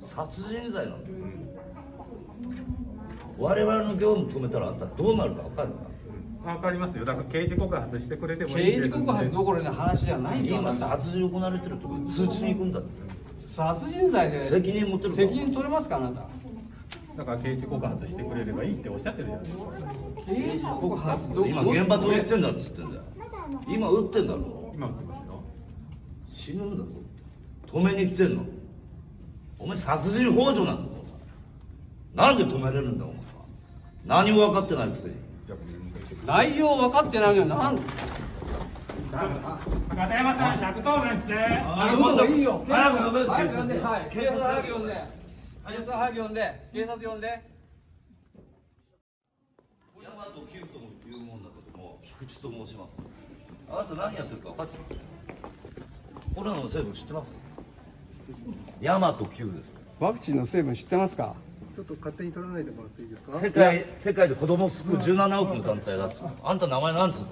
殺人罪なんだよ、我々の業務止めたらあんたどうなるか分かるか。分かりますよ。だから刑事告発してくれてもいいんです。刑事告発どころの話じゃないんだよ。今殺人行われてるところに通知に行くんだって。殺人罪で責任持ってる、責任取れますかあなた。だから刑事告発してくれればいいっておっしゃってるじゃないですか。刑事告発どころ今現場どうやってんだっつってんだよ。今撃ってんだろ。今撃ってますよ。死ぬんだぞって止めに来てんの。お前殺人幇助なんだぞ。なんで止めれるんだお前は。何も分かってないくせに。内容分かってないのよ。なんで片山さん110番して。もっといいよ。早く呼べ。早く呼んで。警察早く呼んで。警察早く呼んで。警察呼んで。大和キュートも言うもんだけども、菊池と申します。あなた何やってるか分かってますか。コロナの成分知ってます。大和キューです。ワクチンの成分知ってますか。ちょっと勝手に取らないでもらっていいですか。世界で子供を救う17億の団体だっつうの。あんた名前なんつうの。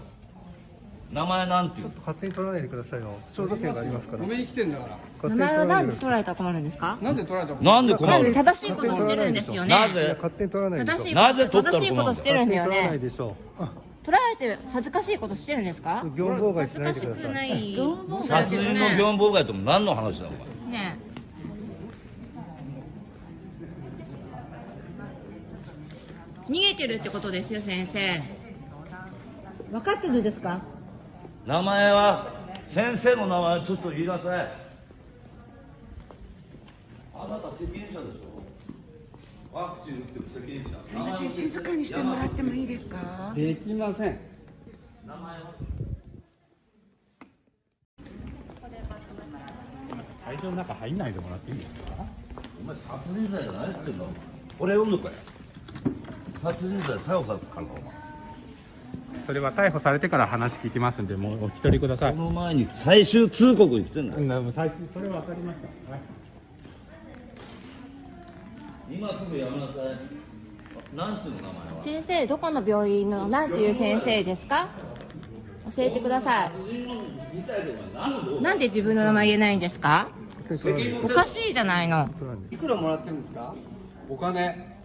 名前なんていうの。ちょっと勝手に取らないでくださいよ。調査権がありますから。嫁に来てんだから。名前はなんで取られたら困るんですか。なんで取られたら困る。なんで困る。正しいことしてるんですよね。なぜ勝手に取らないでしょ。なぜ正しいことしてるんだよね。取られて恥ずかしいことしてるんですか。業務妨害しないでください。恥ずかしくない。業務妨害。殺人の業務妨害とも何の話だお前。ねえ。逃げてるってことですよ先生。分かってるんですか。名前は先生の名前ちょっと言いなさい。あなた責任者でしょ。ワクチン打ってる責任者。すいません静かにしてもらってもいいですか。できません。名前は会場の中入んないでもらっていいですか。お前殺人罪じゃないって言うんだ。これ読んどかよ。殺人罪で逮捕されたから。それは逮捕されてから話聞きますんで、もうお一人ください。その前に最終通告に来てんだよ。最終、それは分かりました、はい、今すぐやめなさい。なんつうの名前は。先生どこの病院のなんていう先生ですか。教えてください。なんで自分の名前言えないんですか。おかしいじゃないの。いくらもらってるんですか。お金。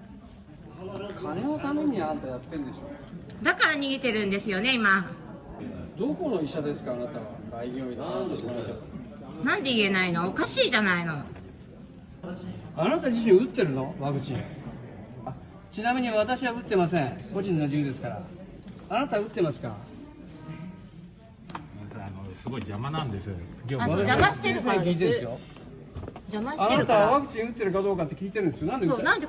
金のためにあんたやってんでしょ。だから逃げてるんですよね今。どこの医者ですかあなたは。大病院。なんで言えないの。おかしいじゃないの。あなた自身打ってるのワクチン。ちなみに私は打ってません。個人の自由ですから。あなた打ってますか。すごい邪魔なんですよ。邪魔してるからです。邪魔してるから。あなたはワクチン打ってるかどうかって聞いてるんですよ。なんで。